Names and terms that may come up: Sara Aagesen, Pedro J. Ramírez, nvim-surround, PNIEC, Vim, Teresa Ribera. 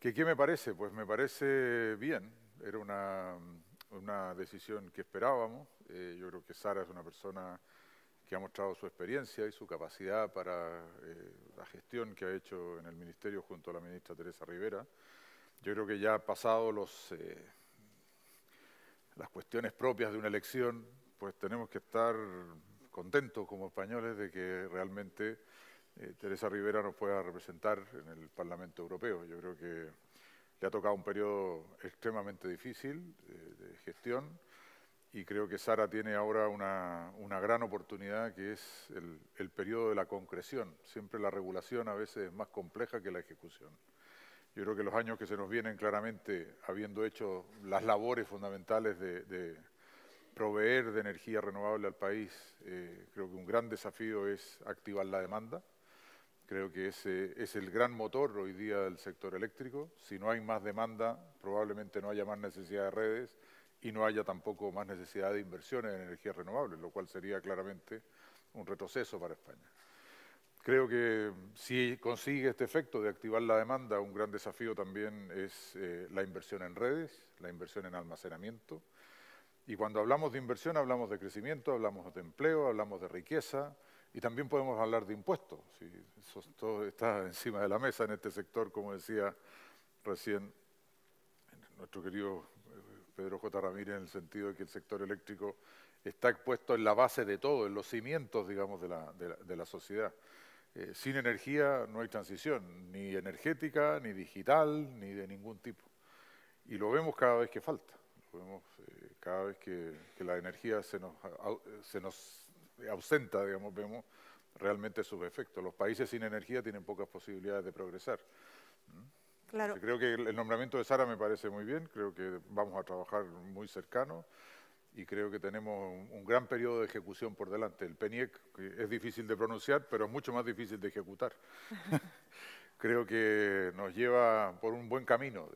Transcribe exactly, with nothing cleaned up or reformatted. ¿Que qué me parece? Pues me parece bien, era una, una decisión que esperábamos. Eh, yo creo que Sara es una persona que ha mostrado su experiencia y su capacidad para eh, la gestión que ha hecho en el Ministerio junto a la ministra Teresa Ribera. Yo creo que ya ha pasado los, eh, las cuestiones propias de una elección, pues tenemos que estar contentos como españoles de que realmente eh, Teresa Ribera nos pueda representar en el Parlamento Europeo. Yo creo que le ha tocado un periodo extremadamente difícil eh, de gestión, y creo que Sara tiene ahora una, una gran oportunidad, que es el, el periodo de la concreción. Siempre la regulación a veces es más compleja que la ejecución. Yo creo que los años que se nos vienen, claramente, habiendo hecho las labores fundamentales de, de proveer de energía renovable al país, eh, creo que un gran desafío es activar la demanda. Creo que ese es el gran motor hoy día del sector eléctrico. Si no hay más demanda, probablemente no haya más necesidad de redes, y no haya tampoco más necesidad de inversiones en energías renovables, lo cual sería claramente un retroceso para España. Creo que si consigue este efecto de activar la demanda, un gran desafío también es eh, la inversión en redes, la inversión en almacenamiento. Y cuando hablamos de inversión, hablamos de crecimiento, hablamos de empleo, hablamos de riqueza, y también podemos hablar de impuestos. Sí, eso todo está encima de la mesa en este sector, como decía recién nuestro querido Pedro J. Ramírez, en el sentido de que el sector eléctrico está expuesto en la base de todo, en los cimientos, digamos, de la, de la, de la sociedad. Eh, sin energía no hay transición, ni energética, ni digital, ni de ningún tipo. Y lo vemos cada vez que falta, lo vemos eh, cada vez que, que la energía se nos, se nos ausenta, digamos, vemos realmente sus efectos. Los países sin energía tienen pocas posibilidades de progresar. ¿Mm? Claro. Creo que el nombramiento de Sara me parece muy bien, creo que vamos a trabajar muy cercano y creo que tenemos un gran periodo de ejecución por delante. El P N I E C es difícil de pronunciar, pero es mucho más difícil de ejecutar. Creo que nos lleva por un buen camino.